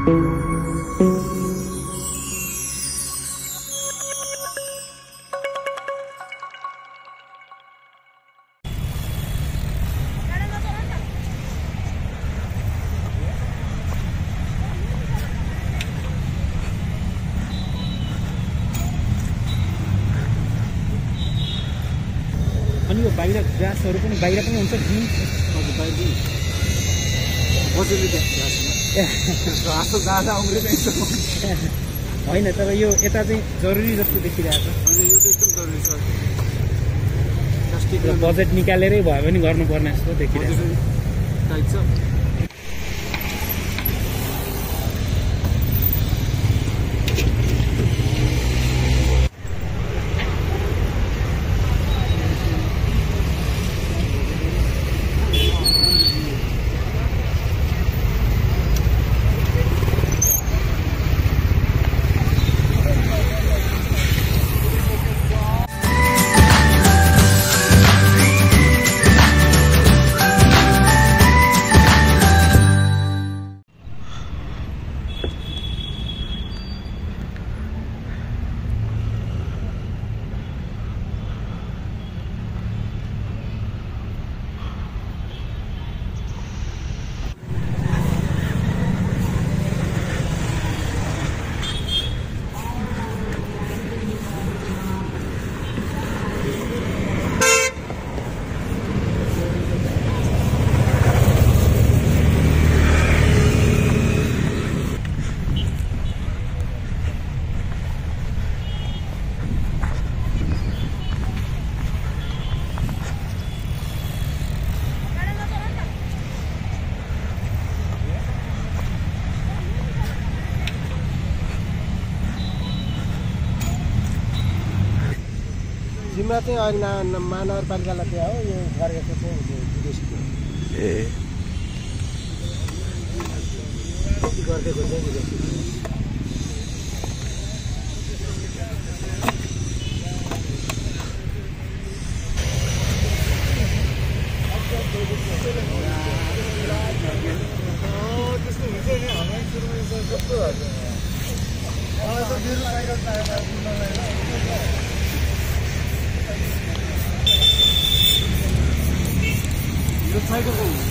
अनि यो बाहिर ग्यासहरु पनि हुन्छ नि तपाईं जी हजुरले ग्यास ग्यास ज्यादा उम्रिन्छ हैन तर यो एता चाहिँ जरुरी जस्तो देखिरहेछ अनि यो चाहिँ एकदम जरुरी छ प्लास्टिकको बजेट निकालेरै भए पनि गर्नुपर्ने जस्तो देखिरहेछ टाइट छ जिम्मा चाहिँ अहिले महानगरपालिकालाई त्यहाँ हो यो गरेको चाहिँ विदेशीको ए गरिदिएको चाहिँ विदेशीको I don't know.